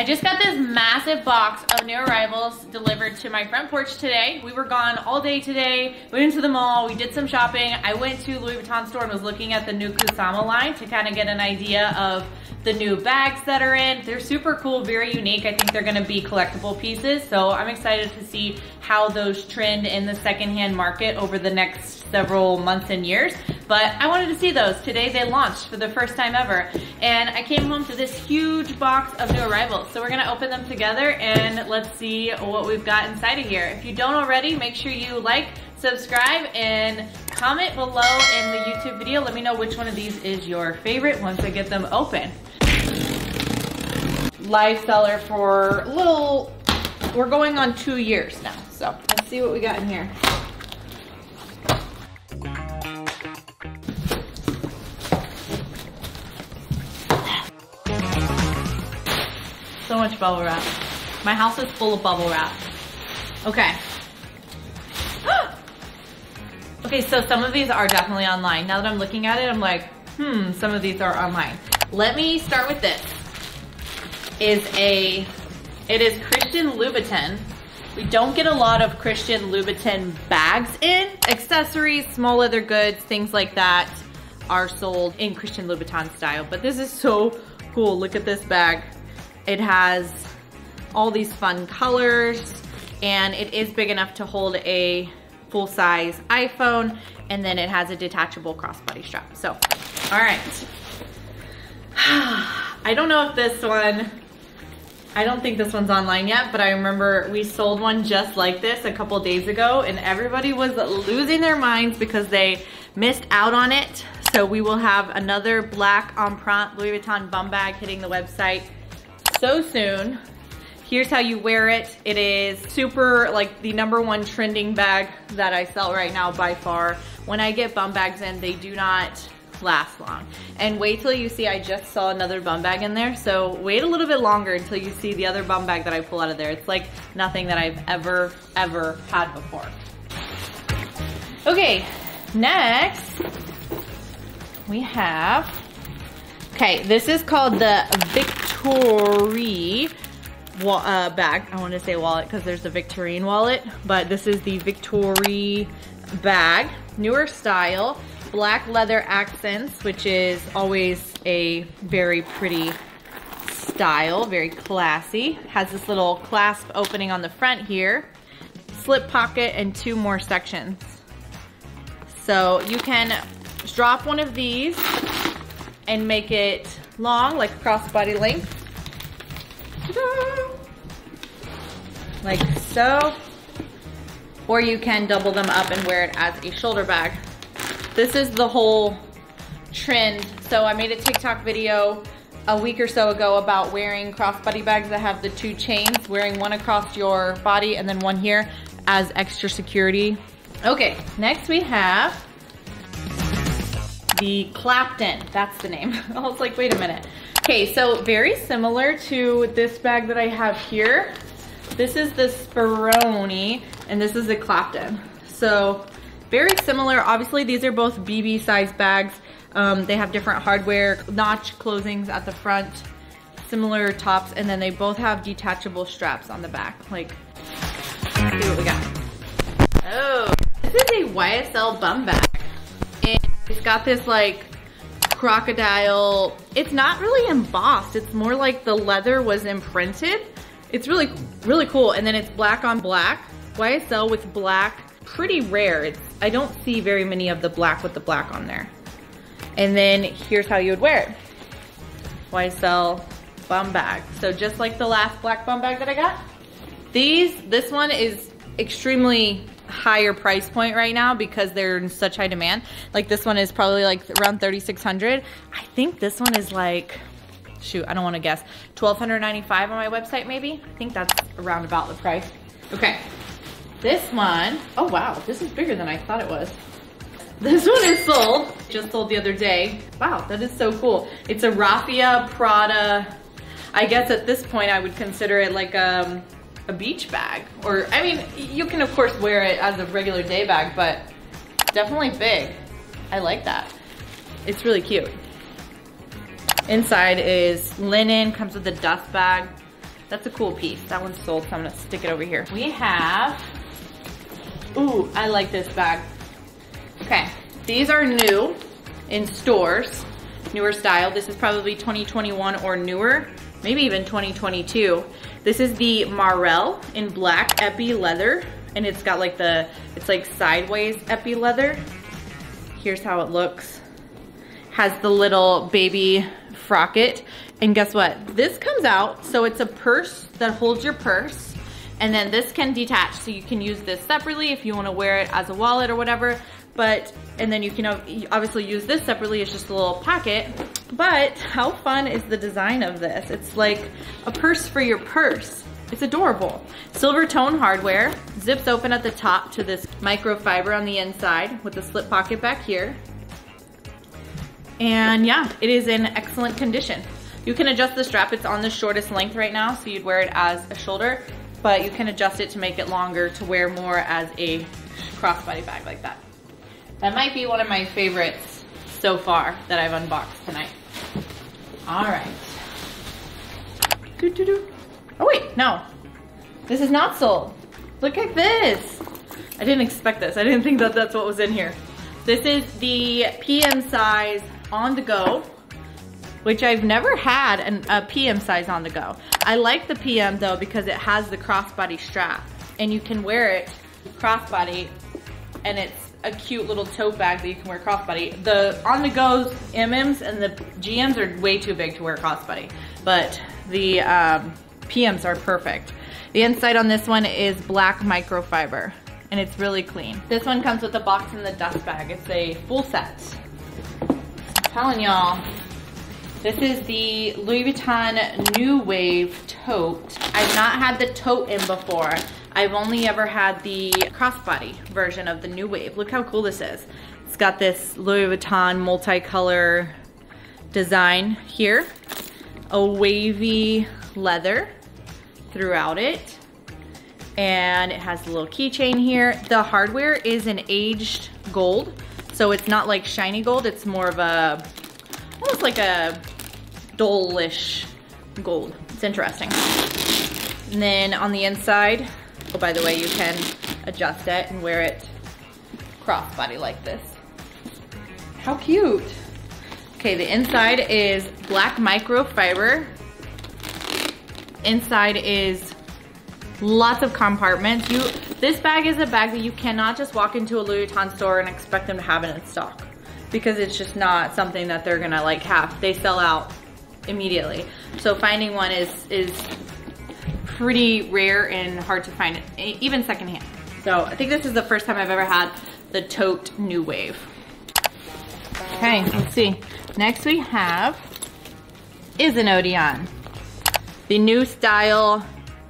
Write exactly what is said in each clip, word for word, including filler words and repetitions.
I just got this massive box of new arrivals delivered to my front porch today. We were gone all day today, went into the mall, we did some shopping. I went to Louis Vuitton store and was looking at the new Kusama line to kind of get an idea of the new bags that are in. They're super cool, very unique. I think they're gonna be collectible pieces. So I'm excited to see how those trend in the secondhand market over the next several months and years. But I wanted to see those. Today they launched for the first time ever. And I came home to this huge box of new arrivals. So we're gonna open them together and let's see what we've got inside of here. If you don't already, make sure you like, subscribe, and comment below in the YouTube video. Let me know which one of these is your favorite once I get them open. Live seller for a little, we're going on two years now. So let's see what we got in here. So much bubble wrap. My house is full of bubble wrap. Okay. Okay, so some of these are definitely online. Now that I'm looking at it, I'm like, hmm, some of these are online. Let me start with this. Is a, it is Christian Louboutin. We don't get a lot of Christian Louboutin bags in. Accessories, small leather goods, things like that are sold in Christian Louboutin style. But this is so cool. Look at this bag. It has all these fun colors and it is big enough to hold a full-size iPhone, and then it has a detachable crossbody strap. So, all right. I don't know if this one, I don't think this one's online yet, but I remember we sold one just like this a couple days ago, and everybody was losing their minds because they missed out on it. So we will have another black Emprunt Louis Vuitton bum bag hitting the website so soon. Here's how you wear it. It is super, like, the number one trending bag that I sell right now by far. When I get bum bags in, they do not last long. And wait till you see, I just saw another bum bag in there. So wait a little bit longer until you see the other bum bag that I pull out of there. It's like nothing that I've ever, ever had before. Okay, next we have, okay, this is called the Victory. Well, uh, bag. I want to say wallet because there's the Victorine wallet, but this is the Victory bag. Newer style, black leather accents, which is always a very pretty style, very classy. Has this little clasp opening on the front here, slip pocket, and two more sections. So you can drop one of these and make it long, like crossbody length. Like so, or you can double them up and wear it as a shoulder bag. This is the whole trend. So I made a TikTok video a week or so ago about wearing crossbody bags that have the two chains, wearing one across your body and then one here as extra security. Okay, next we have the Clapton. That's the name. I was like, wait a minute. Okay, so very similar to this bag that I have here. This is the Speroni, and this is the Clapton. So very similar. Obviously, these are both B B size bags. Um, they have different hardware, notch closings at the front, similar tops, and then they both have detachable straps on the back. Like, let's see what we got. Oh, this is a Y S L bum bag. And it's got this like crocodile. It's not really embossed. It's more like the leather was imprinted. It's really, really cool. And then it's black on black. Y S L with black, pretty rare. It's, I don't see very many of the black with the black on there. And then here's how you would wear it. Y S L bum bag. So just like the last black bum bag that I got, these, this one is extremely higher price point right now because they're in such high demand. Like this one is probably like around thirty-six hundred. I think this one is like, shoot, I don't want to guess. twelve ninety-five on my website, maybe? I think that's around about the price. Okay. This one, oh wow, this is bigger than I thought it was. This one is sold, just sold the other day. Wow, that is so cool. It's a Raffia Prada, I guess at this point I would consider it like um, a beach bag. Or, I mean, you can of course wear it as a regular day bag, but definitely big. I like that. It's really cute. Inside is linen, comes with a dust bag. That's a cool piece. That one's sold, so I'm gonna stick it over here. We have, ooh, I like this bag. Okay, these are new in stores, newer style. This is probably twenty twenty-one or newer, maybe even twenty twenty-two. This is the Marel in black Epi leather, and it's got like the, it's like sideways Epi leather. Here's how it looks. Has the little baby frocket. And guess what? This comes out, so it's a purse that holds your purse, and then this can detach, so you can use this separately if you wanna wear it as a wallet or whatever, but, and then you can obviously use this separately, it's just a little pocket, but how fun is the design of this? It's like a purse for your purse. It's adorable. Silver tone hardware, zips open at the top to this microfiber on the inside with a slip pocket back here. And yeah, it is in excellent condition. You can adjust the strap, it's on the shortest length right now, so you'd wear it as a shoulder, but you can adjust it to make it longer to wear more as a crossbody bag like that. That might be one of my favorites so far that I've unboxed tonight. All right. Doo-doo-doo. Oh wait, no. This is not sold. Look at this. I didn't expect this. I didn't think that that's what was in here. This is the P M size on the go, which I've never had an, a P M size on the go. I like the P M though because it has the crossbody strap and you can wear it crossbody, and it's a cute little tote bag that you can wear crossbody. The on the go's M Ms and the G Ms are way too big to wear crossbody, but the um, P Ms are perfect. The inside on this one is black microfiber, and it's really clean. This one comes with a box and the dust bag. It's a full set. I'm telling y'all, this is the Louis Vuitton New Wave tote. I've not had the tote in before. I've only ever had the crossbody version of the New Wave. Look how cool this is. It's got this Louis Vuitton multicolor design here, a wavy leather throughout it. And it has a little keychain here. The hardware is an aged gold, so it's not like shiny gold, it's more of a, almost like a dull-ish gold. It's interesting. And then on the inside, oh by the way, you can adjust it and wear it crossbody like this. How cute. Okay, the inside is black microfiber. Inside is lots of compartments. You, this bag is a bag that you cannot just walk into a Louis Vuitton store and expect them to have it in stock, because it's just not something that they're gonna like have. They sell out immediately. So finding one is, is pretty rare and hard to find, even secondhand. So I think this is the first time I've ever had the tote New Wave. Okay, let's see. Next we have is an Odeon. The new style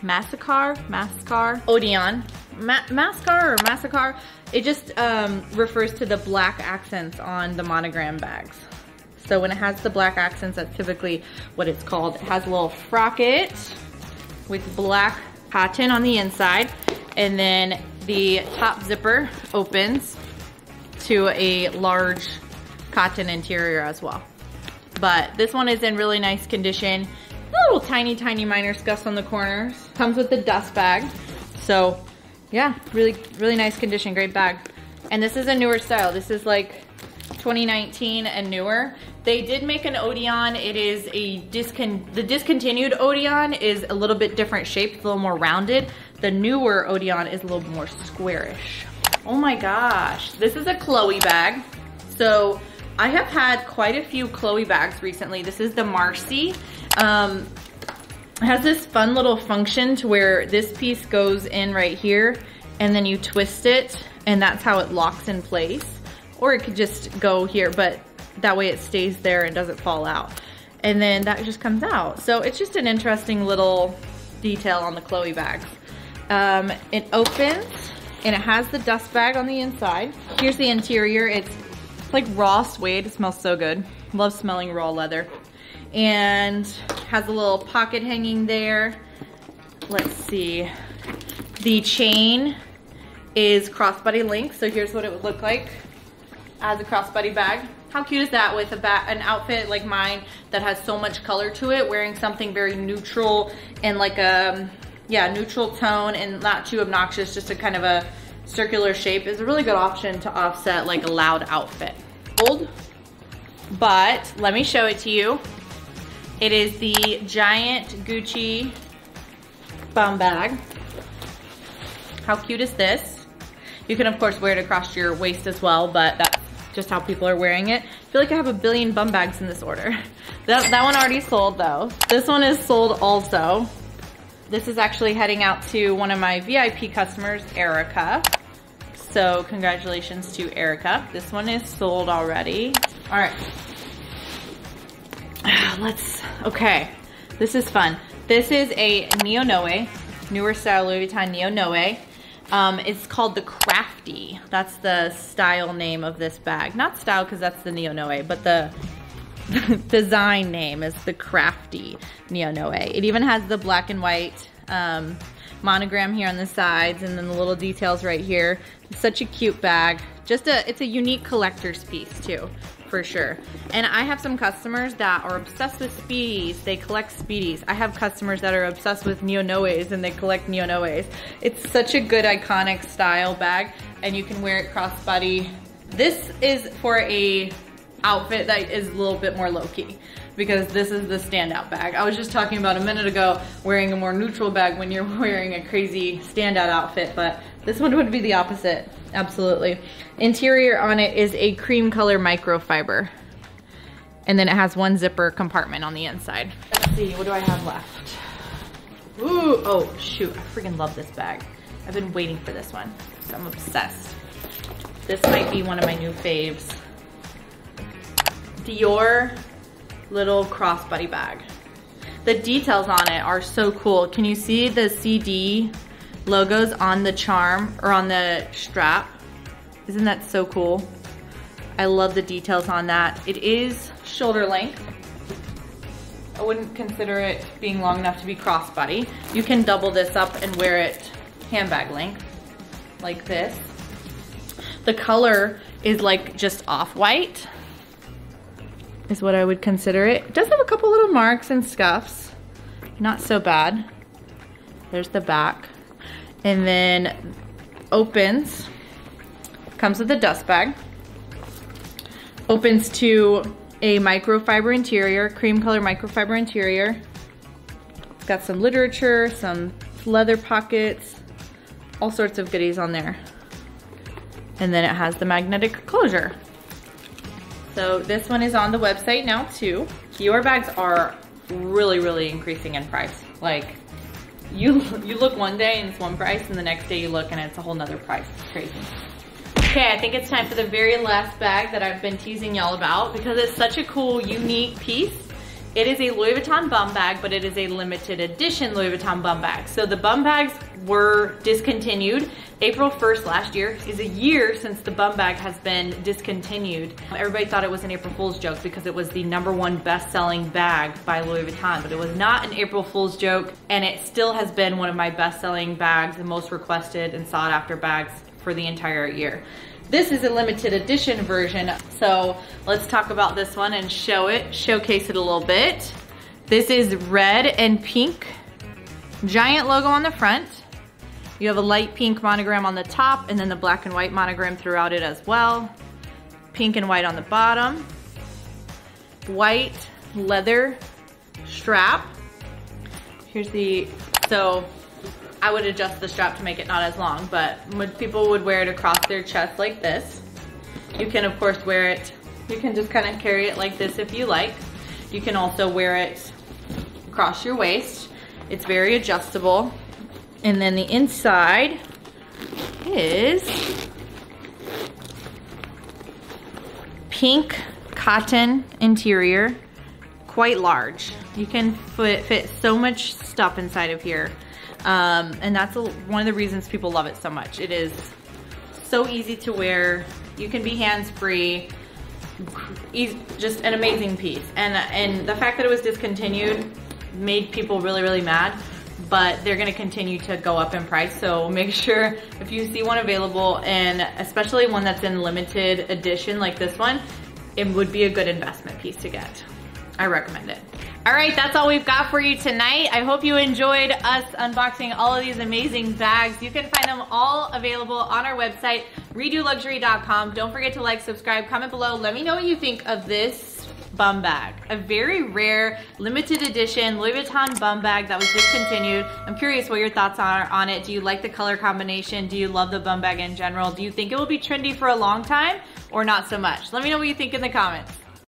Massacar, Mascar, Odeon, Ma Mascar or Massacar. It just um, refers to the black accents on the monogram bags. So when it has the black accents, that's typically what it's called. It has a little frocket with black cotton on the inside. And then the top zipper opens to a large cotton interior as well. But this one is in really nice condition. Little tiny, tiny minor scuffs on the corners. Comes with the dust bag. So yeah, really, really nice condition, great bag. And this is a newer style. This is like twenty nineteen and newer. They did make an Odeon. It is a discon, the discontinued Odeon is a little bit different shape, a little more rounded. The newer Odeon is a little more squarish. Oh my gosh, this is a Chloe bag. So I have had quite a few Chloe bags recently. This is the Marcy. Um, it has this fun little function to where this piece goes in right here, and then you twist it, and that's how it locks in place. Or it could just go here, but that way it stays there and doesn't fall out. And then that just comes out. So it's just an interesting little detail on the Chloe bags. Um, it opens, and it has the dust bag on the inside. Here's the interior. It's like raw suede. It smells so good. Love smelling raw leather. And has a little pocket hanging there. Let's see. The chain is crossbody length, so here's what it would look like as a crossbody bag. How cute is that with a ba an outfit like mine that has so much color to it, wearing something very neutral and like a, yeah, neutral tone and not too obnoxious, just a kind of a circular shape is a really good option to offset like a loud outfit. Old, but let me show it to you. It is the giant Gucci bum bag. How cute is this? You can of course wear it across your waist as well, but that's just how people are wearing it. I feel like I have a billion bum bags in this order. That, that one already sold though. This one is sold also. This is actually heading out to one of my V I P customers, Erica. So congratulations to Erica. This one is sold already. All right. Let's, okay, this is fun. This is a Neo Noe, newer style Louis Vuitton Neo Noe. Um, it's called the Crafty. That's the style name of this bag. Not style, because that's the Neo Noe, but the design name is the Crafty Neo Noe. It even has the black and white um, monogram here on the sides and then the little details right here. It's such a cute bag. Just a, it's a unique collector's piece too. For sure. And I have some customers that are obsessed with Speedies. They collect Speedies. I have customers that are obsessed with Neo Noes and they collect Neo Noes. It's such a good iconic style bag and you can wear it crossbody. This is for a outfit that is a little bit more low-key because this is the standout bag. I was just talking about a minute ago wearing a more neutral bag when you're wearing a crazy standout outfit, but this one would be the opposite. Absolutely. Interior on it is a cream color microfiber. And then it has one zipper compartment on the inside. Let's see, what do I have left? Ooh, oh shoot, I freaking love this bag. I've been waiting for this one. I'm obsessed. This might be one of my new faves. Dior little crossbody bag. The details on it are so cool. Can you see the C D logos on the charm or on the strap? Isn't that so cool? I love the details on that. It is shoulder length. I wouldn't consider it being long enough to be crossbody. You can double this up and wear it handbag length like this. The color is like just off-white is what I would consider it. It does have a couple little marks and scuffs. Not so bad. There's the back. And then opens, comes with a dust bag, opens to a microfiber interior, cream color microfiber interior. It's got some literature, some leather pockets, all sorts of goodies on there. And then it has the magnetic closure. So this one is on the website now too. Dior bags are really, really increasing in price. Like. You, you look one day and it's one price and the next day you look and it's a whole nother price. It's crazy. Okay, I think it's time for the very last bag that I've been teasing y'all about because it's such a cool, unique piece. It is a Louis Vuitton bum bag, but it is a limited edition Louis Vuitton bum bag. So the bum bags were discontinued. April first last year is a year since the bum bag has been discontinued. Everybody thought it was an April Fool's joke because it was the number one best-selling bag by Louis Vuitton, but it was not an April Fool's joke, and it still has been one of my best-selling bags, the most requested and sought-after bags for the entire year. This is a limited edition version, so let's talk about this one and show it, showcase it a little bit. This is red and pink, giant logo on the front. You have a light pink monogram on the top and then the black and white monogram throughout it as well. Pink and white on the bottom. White leather strap. Here's the, so I would adjust the strap to make it not as long, but people would wear it across their chest like this. You can of course wear it, you can just kind of carry it like this if you like. You can also wear it across your waist. It's very adjustable. And then the inside is pink cotton interior, quite large. You can fit, fit so much stuff inside of here. Um, and that's a, one of the reasons people love it so much. It is so easy to wear. You can be hands-free. Just an amazing piece. And, and the fact that it was discontinued made people really, really mad. But they're gonna continue to go up in price, so make sure if you see one available, and especially one that's in limited edition like this one, it would be a good investment piece to get. I recommend it. All right, that's all we've got for you tonight. I hope you enjoyed us unboxing all of these amazing bags. You can find them all available on our website, redo luxury dot com. Don't forget to like, subscribe, comment below. Let me know what you think of this bum bag. A very rare, limited edition Louis Vuitton bum bag that was discontinued. I'm curious what your thoughts are on it. Do you like the color combination? Do you love the bum bag in general? Do you think it will be trendy for a long time or not so much? Let me know what you think in the comments.